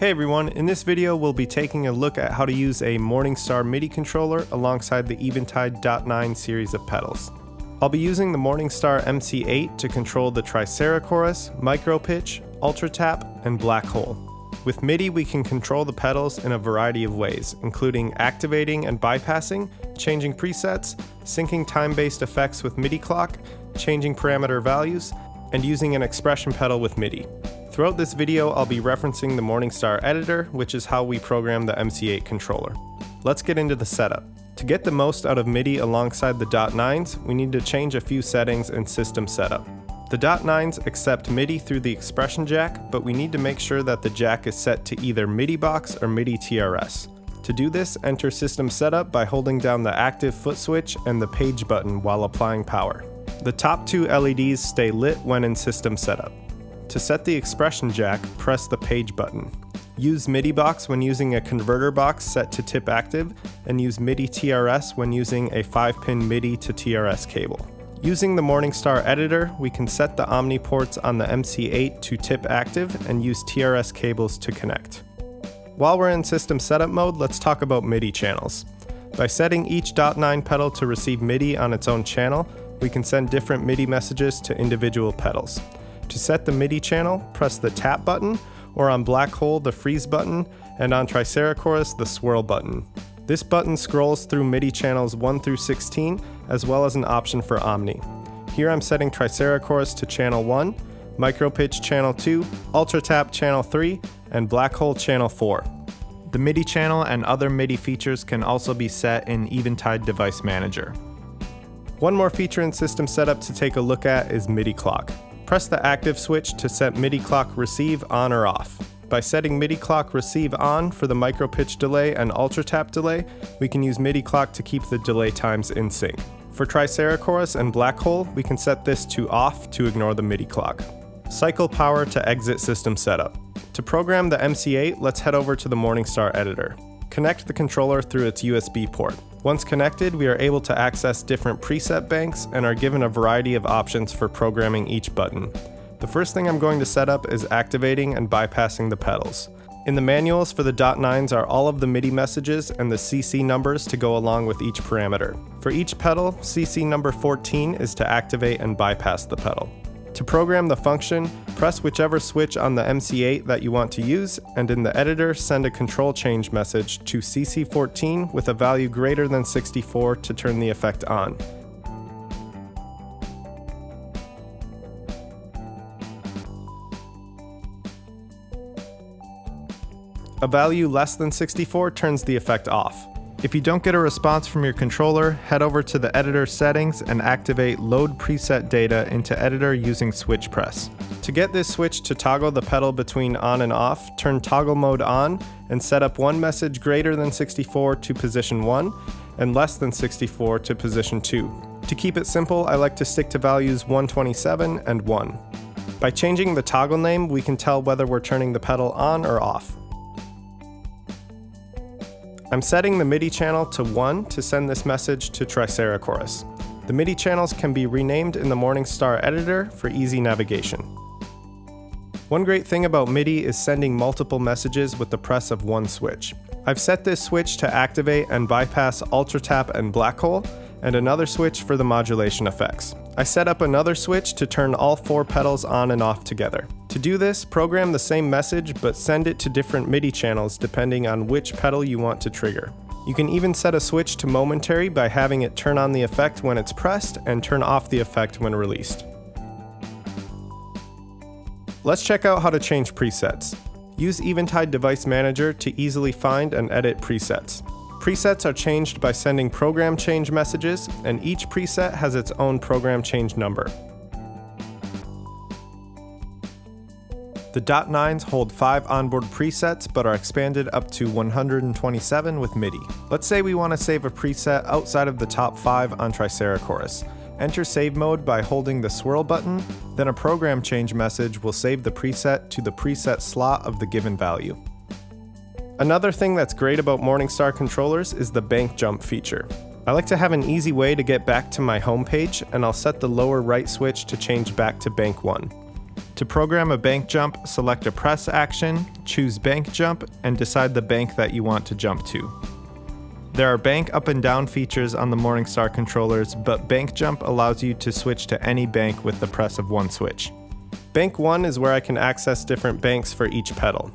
Hey everyone, in this video we'll be taking a look at how to use a Morningstar MIDI controller alongside the Eventide dot9 series of pedals. I'll be using the Morningstar MC8 to control the TriceraChorus, MicroPitch, UltraTap, and Blackhole. With MIDI we can control the pedals in a variety of ways, including activating and bypassing, changing presets, syncing time-based effects with MIDI clock, changing parameter values, and using an expression pedal with MIDI. Throughout this video, I'll be referencing the Morningstar editor, which is how we program the MC8 controller. Let's get into the setup. To get the most out of MIDI alongside the dot9s, we need to change a few settings in system setup. The dot9s accept MIDI through the expression jack, but we need to make sure that the jack is set to either MIDI box or MIDI TRS. To do this, enter system setup by holding down the active foot switch and the page button while applying power. The top two LEDs stay lit when in system setup. To set the expression jack, press the page button. Use MIDI box when using a converter box set to tip active, and use MIDI TRS when using a 5-pin MIDI to TRS cable. Using the Morningstar editor, we can set the Omni ports on the MC8 to tip active and use TRS cables to connect. While we're in system setup mode, let's talk about MIDI channels. By setting each dot9 pedal to receive MIDI on its own channel, we can send different MIDI messages to individual pedals. To set the MIDI channel, press the tap button, or on Blackhole the freeze button, and on TriceraChorus the swirl button. This button scrolls through MIDI channels 1 through 16, as well as an option for Omni. Here I'm setting TriceraChorus to channel 1, MicroPitch channel 2, UltraTap channel 3, and Blackhole channel 4. The MIDI channel and other MIDI features can also be set in Eventide Device Manager. One more feature in system setup to take a look at is MIDI clock. Press the active switch to set MIDI clock receive on or off. By setting MIDI clock receive on for the MicroPitch delay and UltraTap delay, we can use MIDI clock to keep the delay times in sync. For TriceraChorus and Blackhole, we can set this to off to ignore the MIDI clock. Cycle power to exit system setup. To program the MC8, let's head over to the Morningstar editor. Connect the controller through its USB port. Once connected, we are able to access different preset banks and are given a variety of options for programming each button. The first thing I'm going to set up is activating and bypassing the pedals. In the manuals for the dot9s are all of the MIDI messages and the CC numbers to go along with each parameter. For each pedal, CC number 14 is to activate and bypass the pedal. To program the function, press whichever switch on the MC8 that you want to use, and in the editor, send a control change message to CC14 with a value greater than 64 to turn the effect on. A value less than 64 turns the effect off. If you don't get a response from your controller, head over to the editor settings and activate load preset data into editor using switch press. To get this switch to toggle the pedal between on and off, turn toggle mode on and set up one message greater than 64 to position 1 and less than 64 to position 2. To keep it simple, I like to stick to values 127 and 1. By changing the toggle name, we can tell whether we're turning the pedal on or off. I'm setting the MIDI channel to 1 to send this message to TriceraChorus. The MIDI channels can be renamed in the Morningstar editor for easy navigation. One great thing about MIDI is sending multiple messages with the press of one switch. I've set this switch to activate and bypass UltraTap and Blackhole, and another switch for the modulation effects. I set up another switch to turn all four pedals on and off together. To do this, program the same message but send it to different MIDI channels depending on which pedal you want to trigger. You can even set a switch to momentary by having it turn on the effect when it's pressed and turn off the effect when released. Let's check out how to change presets. Use Eventide Device Manager to easily find and edit presets. Presets are changed by sending program change messages, and each preset has its own program change number. The dot9s hold 5 onboard presets but are expanded up to 127 with MIDI. Let's say we want to save a preset outside of the top 5 on TriceraChorus. Enter save mode by holding the swirl button, then a program change message will save the preset to the preset slot of the given value. Another thing that's great about Morningstar controllers is the bank jump feature. I like to have an easy way to get back to my home page, and I'll set the lower right switch to change back to bank 1. To program a bank jump, select a press action, choose bank jump, and decide the bank that you want to jump to. There are bank up and down features on the Morningstar controllers, but bank jump allows you to switch to any bank with the press of one switch. Bank 1 is where I can access different banks for each pedal.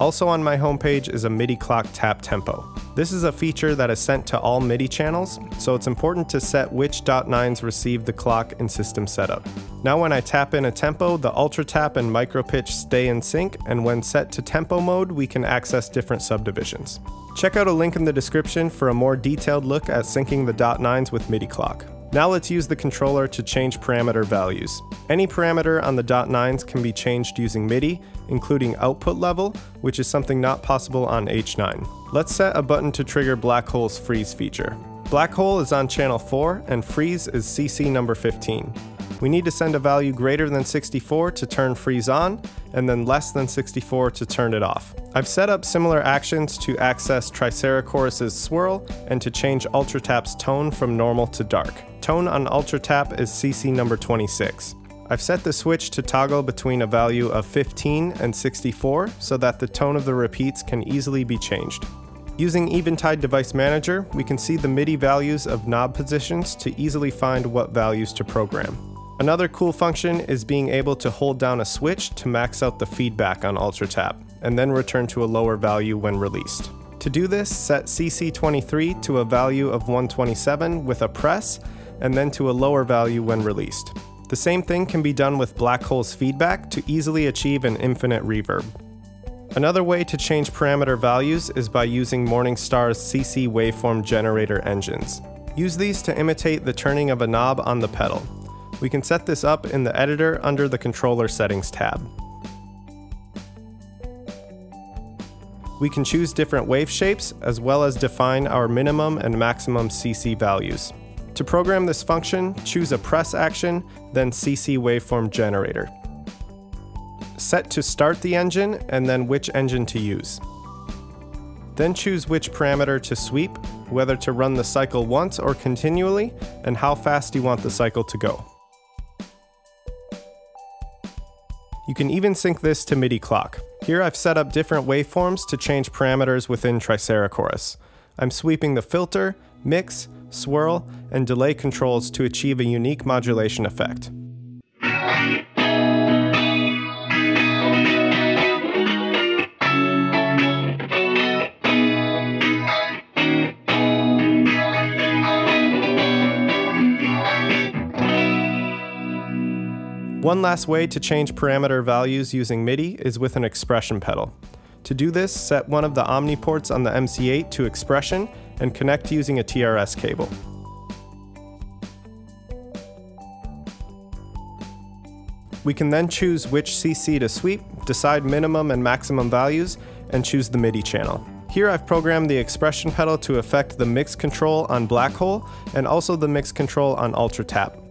Also on my homepage is a MIDI clock tap tempo. This is a feature that is sent to all MIDI channels, so it's important to set which dot9s receive the clock in system setup. Now when I tap in a tempo, the UltraTap and MicroPitch stay in sync, and when set to tempo mode, we can access different subdivisions. Check out a link in the description for a more detailed look at syncing the dot9s with MIDI clock. Now let's use the controller to change parameter values. Any parameter on the dot9s can be changed using MIDI, including output level, which is something not possible on H9. Let's set a button to trigger Blackhole's freeze feature. Blackhole is on channel 4 and freeze is CC number 15. We need to send a value greater than 64 to turn freeze on, and then less than 64 to turn it off. I've set up similar actions to access TriceraChorus' swirl and to change UltraTap's tone from normal to dark. Tone on UltraTap is CC number 26. I've set the switch to toggle between a value of 15 and 64 so that the tone of the repeats can easily be changed. Using Eventide Device Manager, we can see the MIDI values of knob positions to easily find what values to program. Another cool function is being able to hold down a switch to max out the feedback on UltraTap, and then return to a lower value when released. To do this, set CC23 to a value of 127 with a press, and then to a lower value when released. The same thing can be done with Blackhole's feedback to easily achieve an infinite reverb. Another way to change parameter values is by using Morningstar's CC waveform generator engines. Use these to imitate the turning of a knob on the pedal. We can set this up in the editor under the Controller Settings tab. We can choose different wave shapes, as well as define our minimum and maximum CC values. To program this function, choose a press action, then CC waveform generator. Set to start the engine, and then which engine to use. Then choose which parameter to sweep, whether to run the cycle once or continually, and how fast you want the cycle to go. You can even sync this to MIDI clock. Here I've set up different waveforms to change parameters within TriceraChorus. I'm sweeping the filter, mix, swirl, and delay controls to achieve a unique modulation effect. One last way to change parameter values using MIDI is with an expression pedal. To do this, set one of the Omni ports on the MC8 to expression and connect using a TRS cable. We can then choose which CC to sweep, decide minimum and maximum values, and choose the MIDI channel. Here I've programmed the expression pedal to affect the mix control on Blackhole and also the mix control on UltraTap.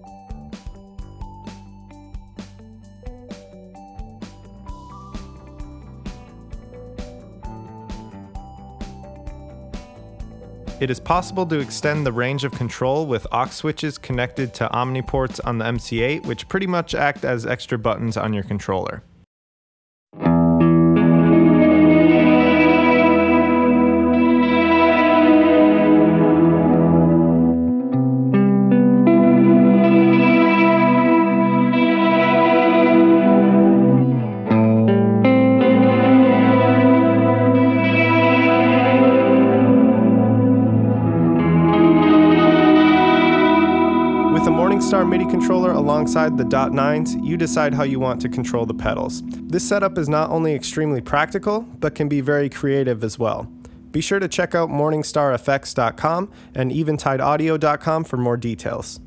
It is possible to extend the range of control with aux switches connected to Omni ports on the MC8, which pretty much act as extra buttons on your controller. Morningstar MIDI controller alongside the dot9s, you decide how you want to control the pedals. This setup is not only extremely practical, but can be very creative as well. Be sure to check out MorningstarFX.com and EventideAudio.com for more details.